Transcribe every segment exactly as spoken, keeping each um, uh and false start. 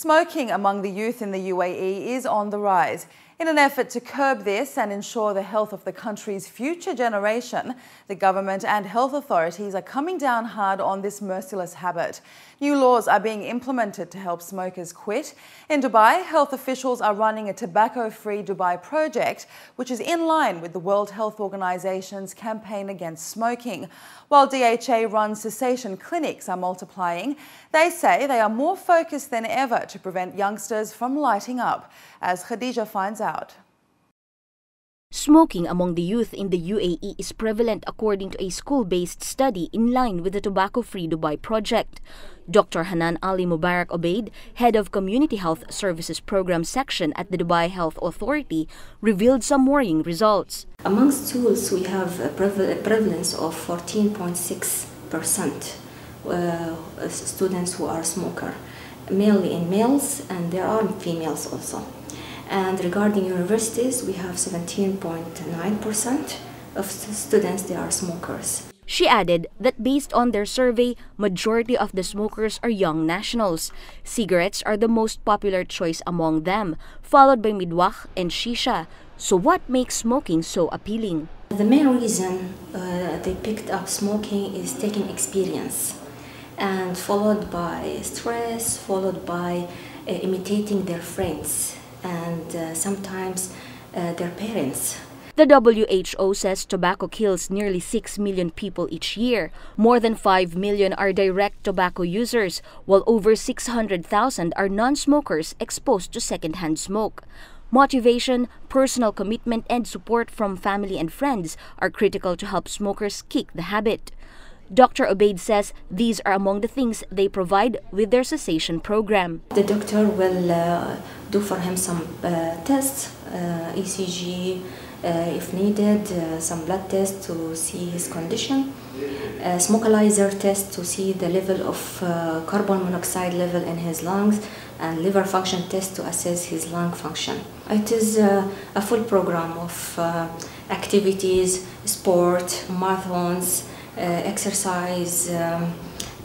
Smoking among the youth in the U A E is on the rise. In an effort to curb this and ensure the health of the country's future generation, the government and health authorities are coming down hard on this merciless habit. New laws are being implemented to help smokers quit. In Dubai, health officials are running a Tobacco-Free Dubai project, which is in line with the World Health Organization's campaign against smoking. While D H A-run cessation clinics are multiplying, they say they are more focused than ever to prevent youngsters from lighting up, as Khadija finds out. Out. Smoking among the youth in the U A E is prevalent according to a school-based study in line with the Tobacco-Free Dubai project. Doctor Hanan Ali Mubarak-Obeid, head of Community Health Services Program section at the Dubai Health Authority, revealed some worrying results. Amongst schools, we have a prevalence of fourteen point six percent uh, students who are smokers, mainly in males, and there are females also. And regarding universities, we have seventeen point nine percent of students, they are smokers. She added that based on their survey, majority of the smokers are young nationals. Cigarettes are the most popular choice among them, followed by Midwakh and shisha. So what makes smoking so appealing? The main reason uh, they picked up smoking is taking experience, and followed by stress, followed by uh, imitating their friends, and uh, sometimes uh, their parents. The W H O says tobacco kills nearly six million people each year. More than five million are direct tobacco users, while over six hundred thousand are non-smokers exposed to secondhand smoke. Motivation, personal commitment, and support from family and friends are critical to help smokers kick the habit. Doctor Obeid says these are among the things they provide with their cessation program. The doctor will uh, do for him some uh, tests, uh, E C G uh, if needed, uh, some blood tests to see his condition, a smokalyzer test to see the level of uh, carbon monoxide level in his lungs, and liver function test to assess his lung function. It is uh, a full program of uh, activities, sport, marathons, Uh, exercise, um,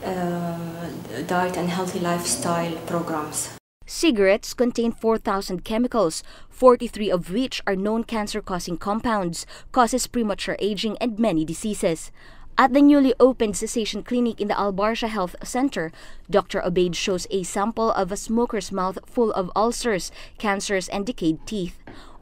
uh, diet and healthy lifestyle programs. Cigarettes contain four thousand chemicals, forty-three of which are known cancer-causing compounds, causes premature aging and many diseases. At the newly opened cessation clinic in the Al Barsha Health Centre, Doctor Obeid shows a sample of a smoker's mouth full of ulcers, cancers and decayed teeth.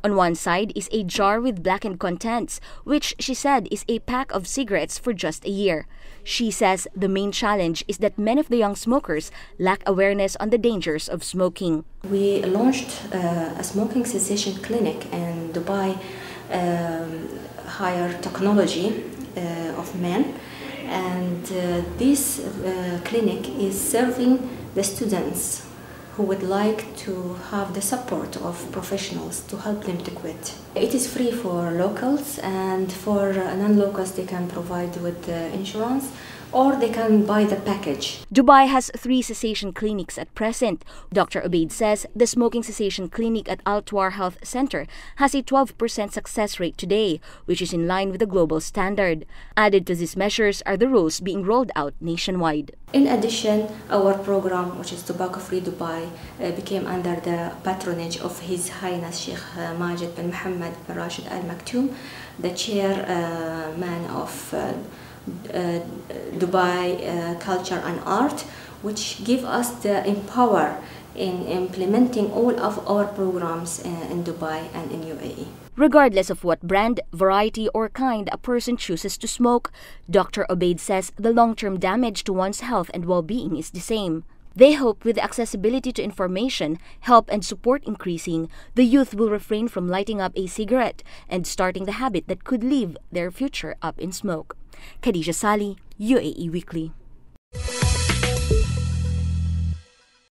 On one side is a jar with blackened contents, which she said is a pack of cigarettes for just a year. She says the main challenge is that many of the young smokers lack awareness on the dangers of smoking. We launched uh, a smoking cessation clinic in Dubai, um, higher technology uh, of men, and uh, this uh, clinic is serving the students who would like to have the support of professionals to help them to quit. It is free for locals, and for non-locals they can provide with insurance or they can buy the package. Dubai has three cessation clinics at present. Doctor Obeid says the smoking cessation clinic at Al-Twar Health Centre has a twelve percent success rate today, which is in line with the global standard. Added to these measures are the rules being rolled out nationwide. In addition, our program, which is Tobacco-Free Dubai, uh, became under the patronage of His Highness Sheikh uh, Majid bin Mohammed bin Rashid al-Maktoum, the chairman uh, of uh, Uh, Dubai uh, Culture and Art, which give us the empower in implementing all of our programs in, in Dubai and in U A E. Regardless of what brand, variety or kind a person chooses to smoke, Doctor Obeid says the long-term damage to one's health and well-being is the same. They hope with accessibility to information, help and support increasing, the youth will refrain from lighting up a cigarette and starting the habit that could leave their future up in smoke. Khadija Sali, U A E Weekly.